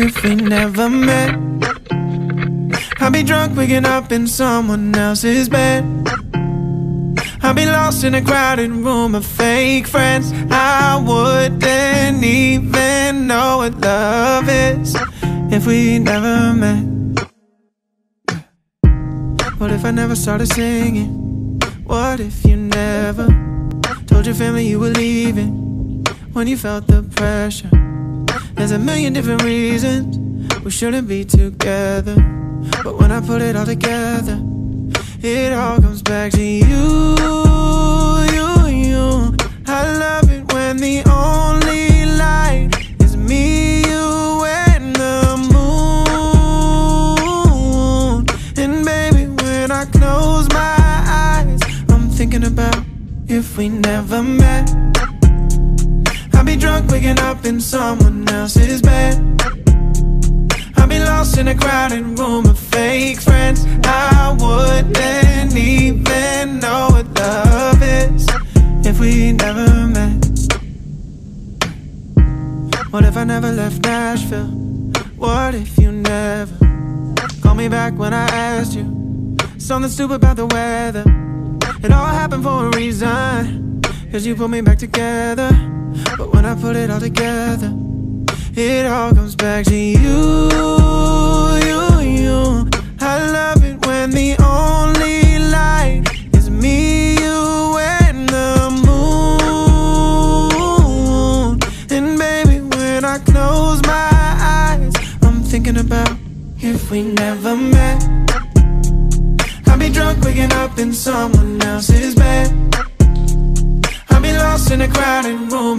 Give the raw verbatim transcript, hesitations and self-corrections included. if we never met. I'll be drunk waking up in someone else's bed. I'll be lost in a crowded room of fake friends. I wouldn't even know what love is if we never met. What if I never started singing? What if you never told your family you were leaving when you felt the pressure? There's a million different reasons we shouldn't be together, but when I put it all together, it all comes back to you, you, you. I love it when the only light is me, you, and the moon. And baby, when I close my eyes, I'm thinking about if we never met. I'll be drunk waking up in someone else's bed. I'll be lost in a crowded room of fake friends. I wouldn't even know what love is if we never met. What if I never left Nashville? What if you never called me back when I asked you something stupid about the weather? It all happened for a reason, 'cause you put me back together. But when I put it all together, it all comes back to you, you, you. I love it when the only light is me, you, and the moon. And baby, when I close my eyes, I'm thinking about if we never met. I'll be drunk waking up in someone else's bed. I'll be lost in a crowded room